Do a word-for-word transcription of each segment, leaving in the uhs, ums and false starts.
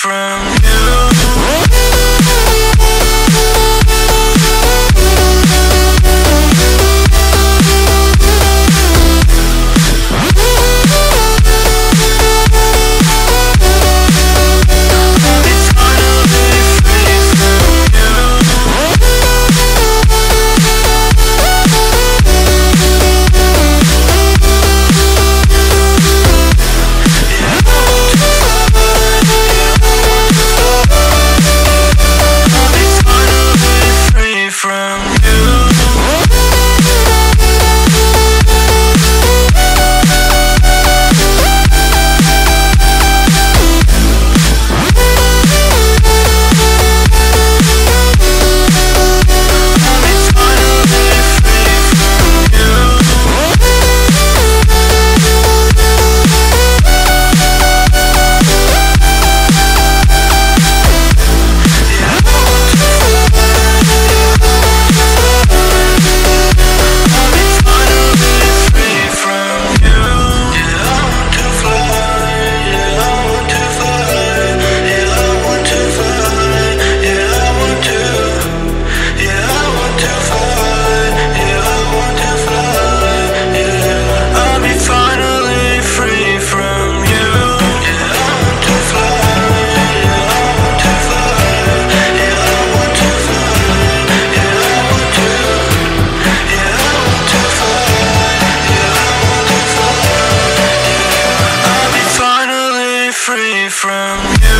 from you. Free from you.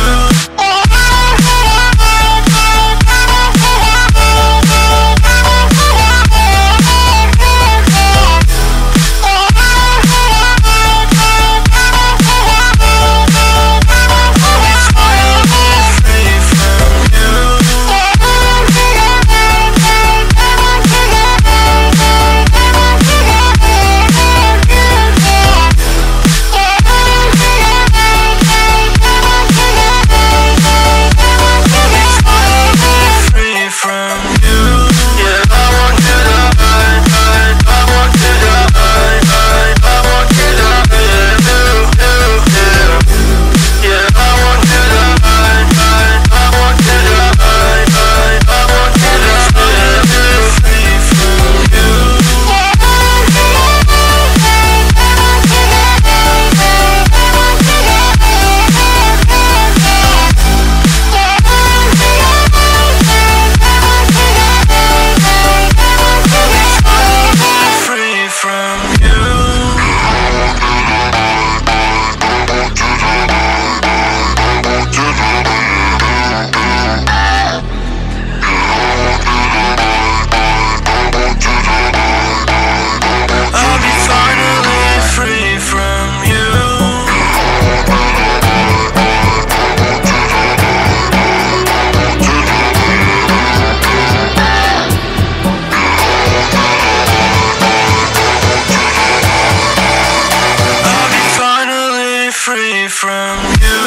Free from you.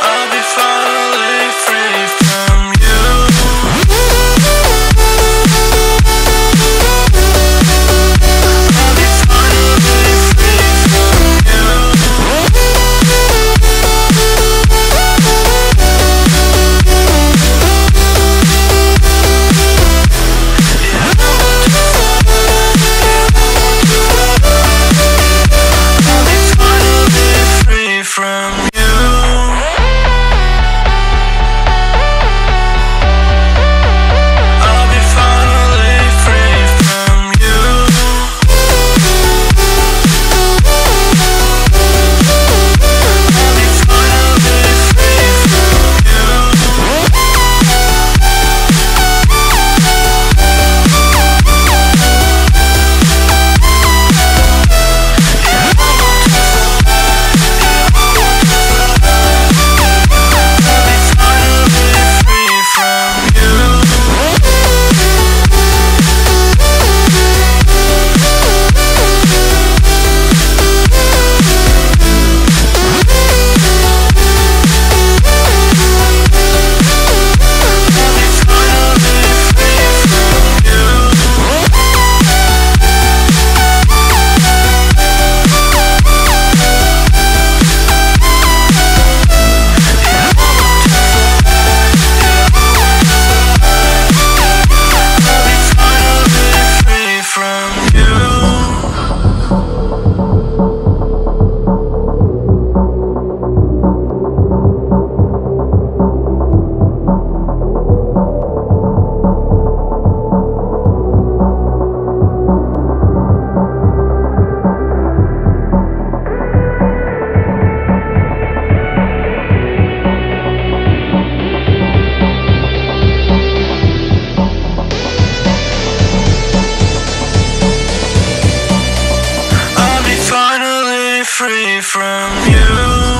I'll be finally free from you. Oh, free from you.